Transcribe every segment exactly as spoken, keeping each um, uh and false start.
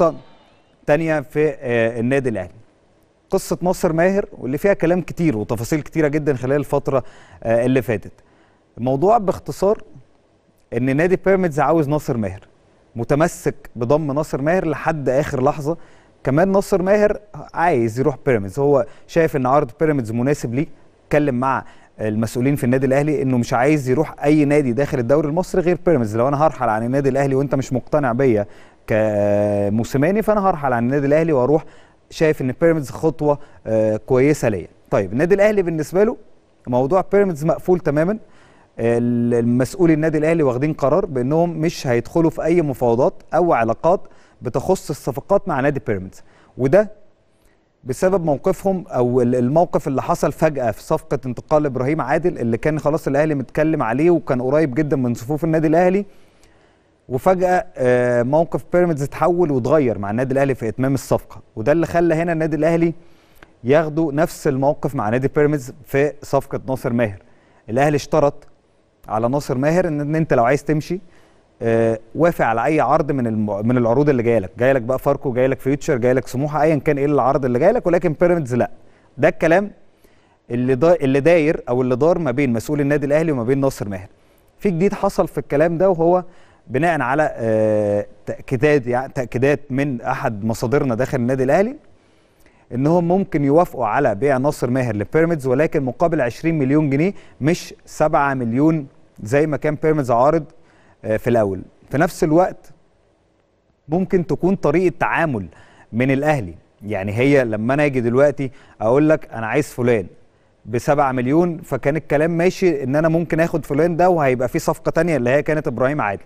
قصة تانية في النادي الأهلي، قصة ناصر ماهر واللي فيها كلام كتير وتفاصيل كتيرة جدا خلال الفترة اللي فاتت. الموضوع باختصار ان نادي بيراميدز عاوز ناصر ماهر، متمسك بضم ناصر ماهر لحد آخر لحظة. كمان ناصر ماهر عايز يروح بيراميدز، هو شايف ان عرض بيراميدز مناسب ليه. اتكلم مع المسؤولين في النادي الاهلي انه مش عايز يروح اي نادي داخل الدوري المصري غير بيراميدز. لو انا هرحل عن النادي الاهلي وانت مش مقتنع بيا كموسيماني، فانا هرحل عن النادي الاهلي واروح. شايف ان بيراميدز خطوه كويسه ليا. طيب النادي الاهلي بالنسبه له موضوع بيراميدز مقفول تماما. المسؤولي النادي الاهلي واخدين قرار بانهم مش هيدخلوا في اي مفاوضات او علاقات بتخص الصفقات مع نادي بيراميدز، وده بسبب موقفهم او الموقف اللي حصل فجأة في صفقة انتقال ابراهيم عادل اللي كان خلاص الاهلي متكلم عليه وكان قريب جدا من صفوف النادي الاهلي، وفجأة موقف بيراميدز اتحول واتغير مع النادي الاهلي في اتمام الصفقة، وده اللي خلى هنا النادي الاهلي ياخدوا نفس الموقف مع نادي بيراميدز في صفقة ناصر ماهر. الاهلي اشترط على ناصر ماهر ان انت لو عايز تمشي أه وافق على اي عرض من الم... من العروض اللي جايه لك، جايه لك بقى فاركو، جايه لك فيوتشر، جايه لك سموحه، ايا كان ايه العرض اللي جاي لك، ولكن بيراميدز لا. ده الكلام اللي دا... اللي داير او اللي دار ما بين مسؤول النادي الاهلي وما بين ناصر ماهر. في جديد حصل في الكلام ده، وهو بناء على أه تاكيدات يعني تاكيدات من احد مصادرنا داخل النادي الاهلي انهم ممكن يوافقوا على بيع ناصر ماهر لبيراميدز، ولكن مقابل عشرين مليون جنيه مش سبعة مليون زي ما كان بيراميدز عارض في الاول. في نفس الوقت ممكن تكون طريقه تعامل من الاهلي، يعني هي لما انا اجي دلوقتي اقول لك انا عايز فلان بسبعة مليون، فكان الكلام ماشي ان انا ممكن اخد فلان ده وهيبقى في صفقه ثانيه اللي هي كانت ابراهيم عادل.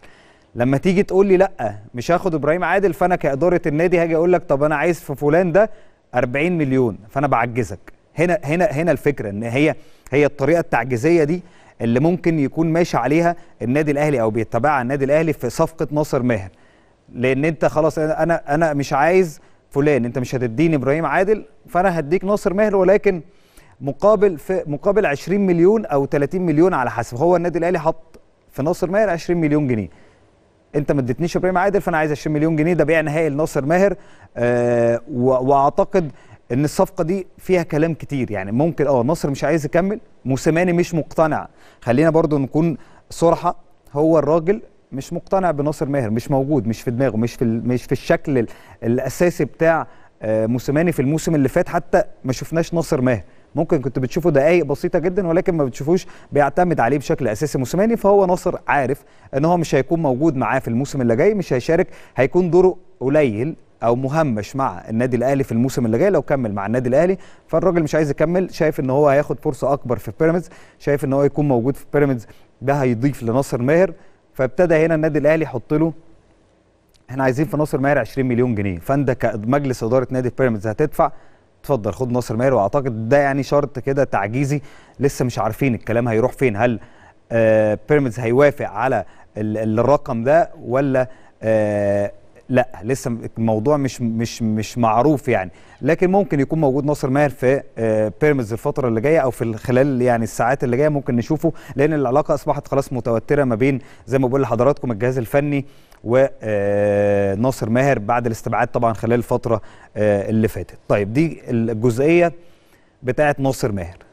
لما تيجي تقول لي لا مش هاخد ابراهيم عادل، فانا كاداره النادي هاجي اقول لك طب انا عايز في فلان ده أربعين مليون، فانا بعجزك. هنا هنا هنا الفكره ان هي هي الطريقه التعجيزيه دي اللي ممكن يكون ماشي عليها النادي الاهلي او بيتبعها النادي الاهلي في صفقه ناصر ماهر، لان انت خلاص انا انا مش عايز فلان، انت مش هتديني ابراهيم عادل، فانا هديك ناصر ماهر ولكن مقابل في مقابل عشرين مليون او ثلاثين مليون على حسب. هو النادي الاهلي حط في ناصر ماهر عشرين مليون جنيه، انت ما اديتنيش ابراهيم عادل فانا عايز عشرين مليون جنيه. ده بيع نهائي لناصر ماهر. أه واعتقد ان الصفقه دي فيها كلام كتير، يعني ممكن اه ناصر مش عايز يكمل، موسيماني مش مقتنع. خلينا برضو نكون صراحه، هو الراجل مش مقتنع بناصر ماهر، مش موجود، مش في دماغه، مش في مش في الشكل الاساسي بتاع موسيماني. في الموسم اللي فات حتى ما شفناش ناصر ماهر، ممكن كنت بتشوفه دقائق بسيطه جدا ولكن ما بتشوفوش بيعتمد عليه بشكل اساسي موسيماني. فهو ناصر عارف ان هو مش هيكون موجود معاه في الموسم اللي جاي، مش هيشارك، هيكون دوره قليل او مهمش مع النادي الاهلي في الموسم اللي جاي لو كمل مع النادي الاهلي. فالراجل مش عايز يكمل، شايف ان هو هياخد فرصه اكبر في بيراميدز، شايف ان هو يكون موجود في بيراميدز ده هيضيف لناصر ماهر. فابتدى هنا النادي الاهلي يحط له احنا عايزين في ناصر ماهر عشرين مليون جنيه، فانت كمجلس اداره نادي بيراميدز هتدفع، اتفضل خد ناصر ماهر. واعتقد ده يعني شرط كده تعجيزي، لسه مش عارفين الكلام هيروح فين. هل آه بيراميدز هيوافق على الرقم ده ولا آه لا؟ لسه الموضوع مش مش مش معروف يعني، لكن ممكن يكون موجود ناصر ماهر في بيراميدز الفتره اللي جايه او في خلال يعني الساعات اللي جايه ممكن نشوفه، لان العلاقه اصبحت خلاص متوتره ما بين زي ما بقول لحضراتكم الجهاز الفني وناصر ماهر بعد الاستبعاد طبعا خلال الفتره اللي فاتت. طيب دي الجزئيه بتاعه ناصر ماهر.